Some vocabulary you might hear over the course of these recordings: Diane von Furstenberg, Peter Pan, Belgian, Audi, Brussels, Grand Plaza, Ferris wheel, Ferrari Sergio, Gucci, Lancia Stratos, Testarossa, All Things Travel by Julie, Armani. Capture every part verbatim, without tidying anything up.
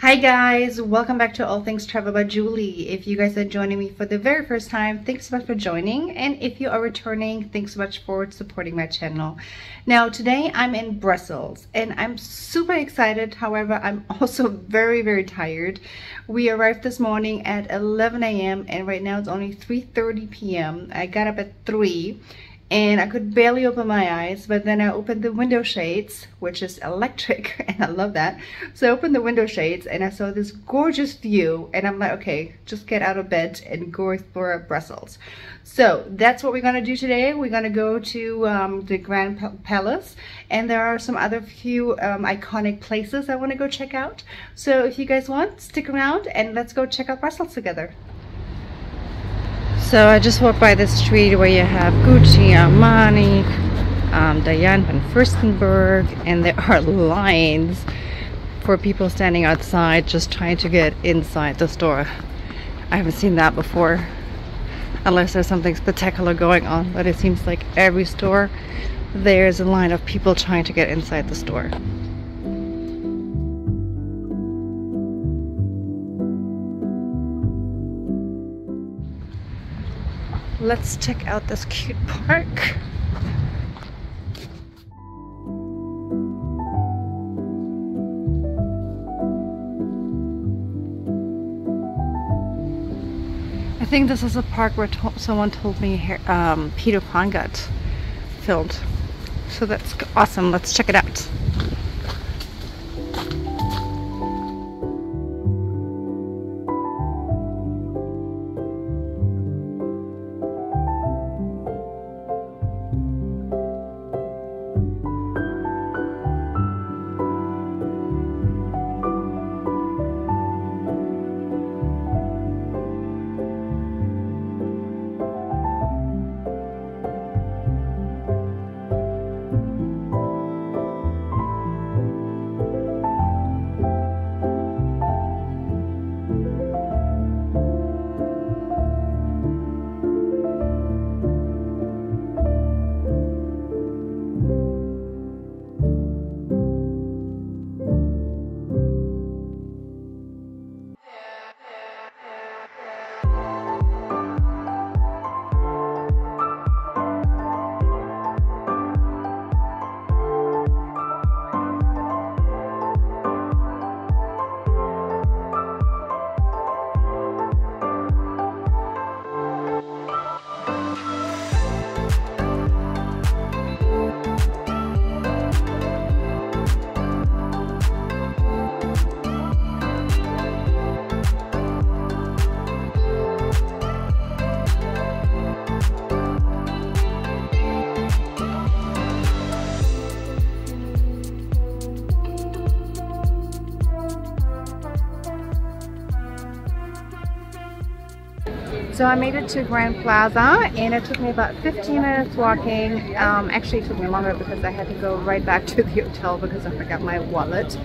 Hi guys, welcome back to All Things Travel by Julie. If you guys are joining me for the very first time, thanks so much for joining, and if you are returning, thanks so much for supporting my channel. Now today I'm in Brussels and I'm super excited. However, I'm also very very tired. We arrived this morning at eleven A M and right now it's only three thirty P M I got up at three and I could barely open my eyes, but then I opened the window shades, which is electric, and I love that. So I opened the window shades and I saw this gorgeous view and I'm like, okay, just get out of bed and go explore Brussels. So that's what we're gonna do today. We're gonna go to um, the Grand Palace, and there are some other few um, iconic places I wanna go check out. So if you guys want, stick around and let's go check out Brussels together. So I just walked by the street where you have Gucci, Armani, um, Diane von Furstenberg, and there are lines for people standing outside just trying to get inside the store. I haven't seen that before, unless there's something spectacular going on, but it seems like every store there's a line of people trying to get inside the store. Let's check out this cute park. I think this is a park where to someone told me here, um, Peter Pan got filmed. So that's awesome. Let's check it out. So I made it to Grand Plaza and it took me about fifteen minutes walking. Um, actually it took me longer because I had to go right back to the hotel because I forgot my wallet.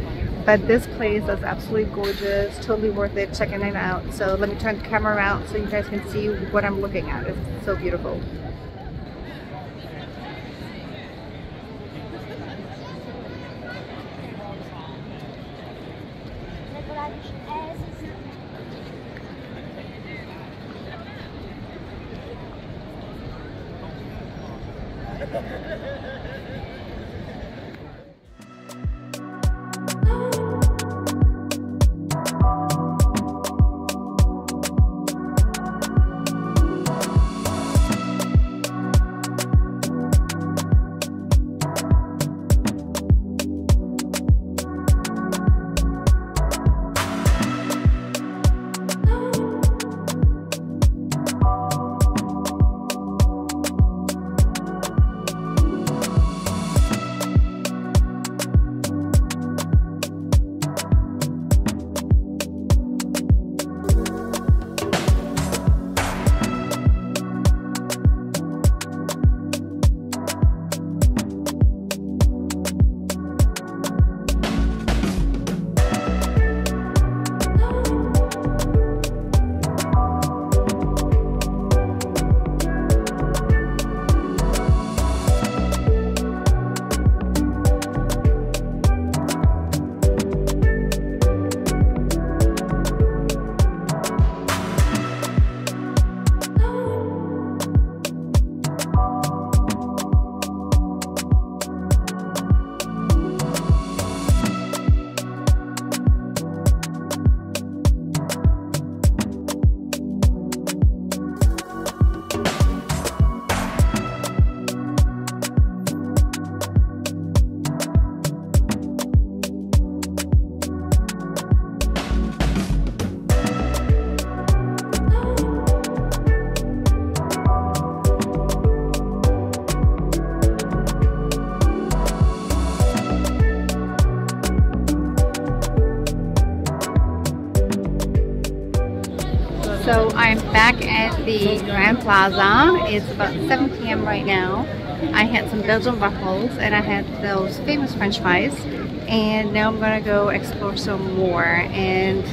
But this place is absolutely gorgeous, totally worth it checking it out. So let me turn the camera around so you guys can see what I'm looking at. It's so beautiful. So I'm back at the Grand Plaza. It's about seven p m right now. I had some Belgian waffles and I had those famous French fries. And now I'm gonna go explore some more. And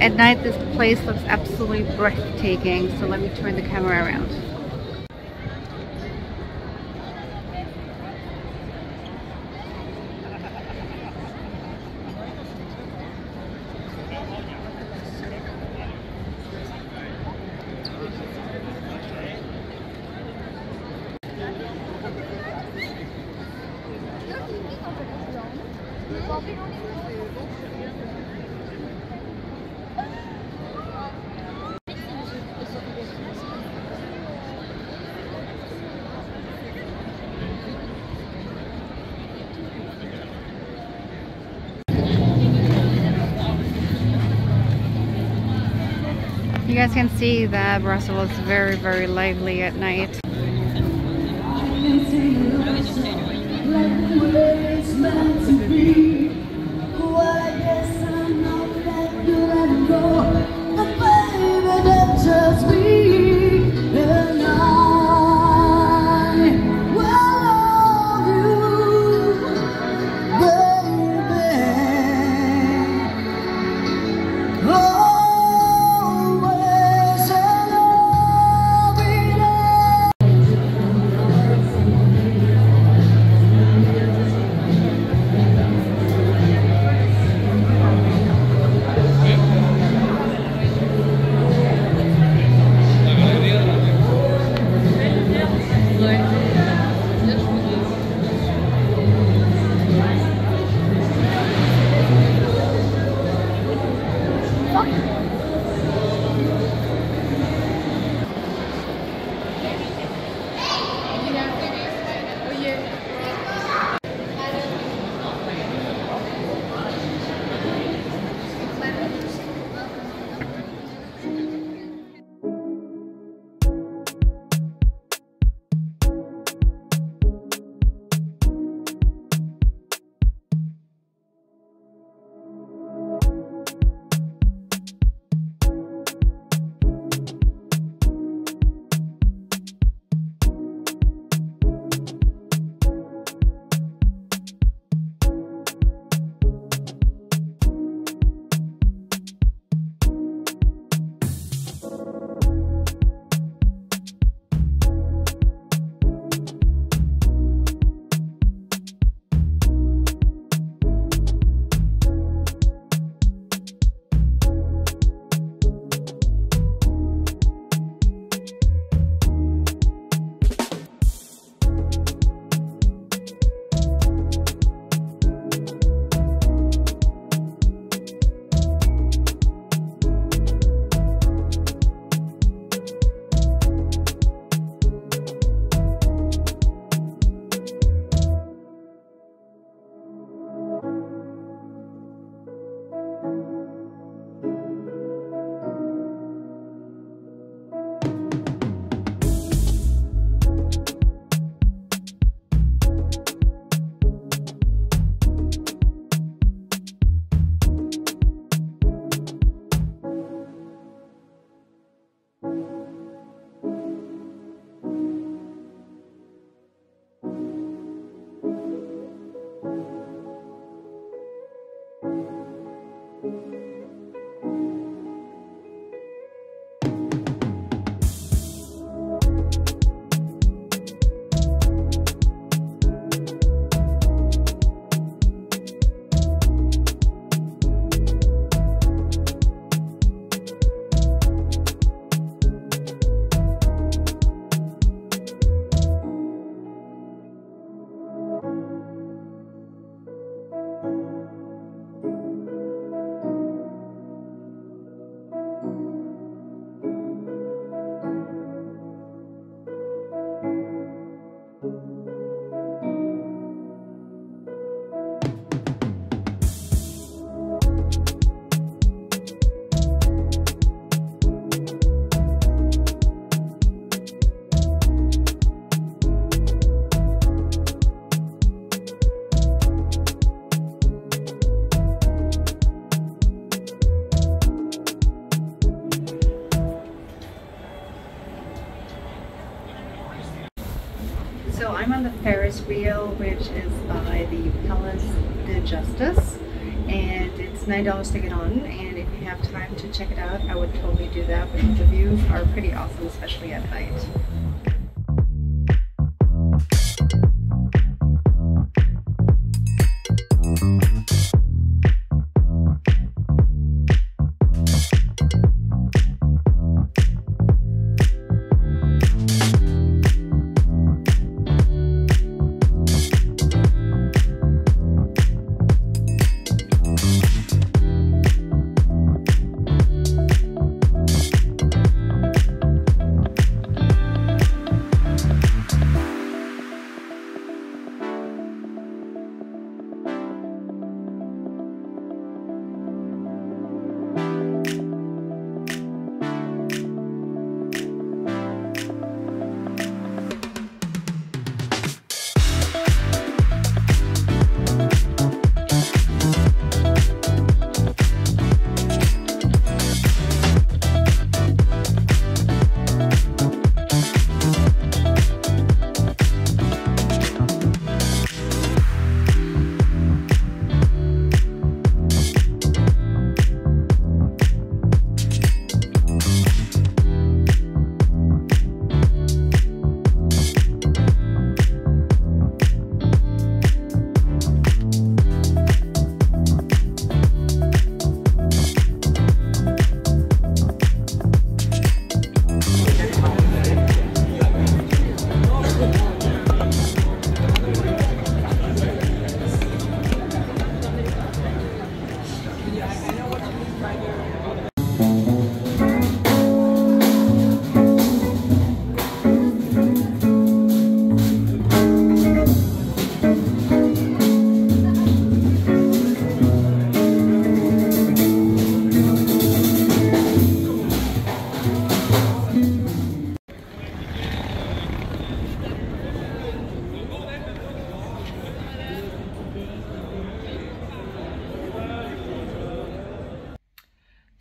at night, this place looks absolutely breathtaking. So let me turn the camera around. You guys can see that Brussels is very, very lively at night. I'm on the Ferris wheel, which is by the Palace de Justice, and it's nine dollars to get on, and if you have time to check it out, I would totally do that, because the views are pretty awesome, especially at night.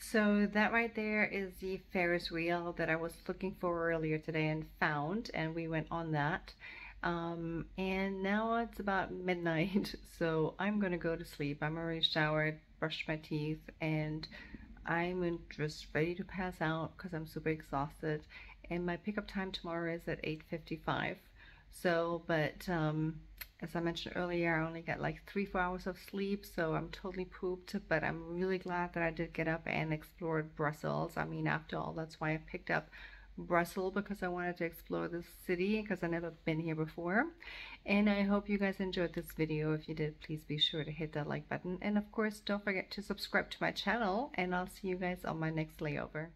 So that right there is the Ferris wheel that I was looking for earlier today and found, and we went on that. Um, and now it's about midnight, so I'm gonna go to sleep. I'm already showered, brushed my teeth, and I'm just ready to pass out because I'm super exhausted. And my pickup time tomorrow is at eight fifty-five. So, but um, as I mentioned earlier, I only got like three, four hours of sleep, so I'm totally pooped, but I'm really glad that I did get up and explored Brussels. I mean, after all, that's why I picked up Brussels, because I wanted to explore this city, because I've never been here before. And I hope you guys enjoyed this video. If you did, please be sure to hit that like button. And of course, don't forget to subscribe to my channel, and I'll see you guys on my next layover.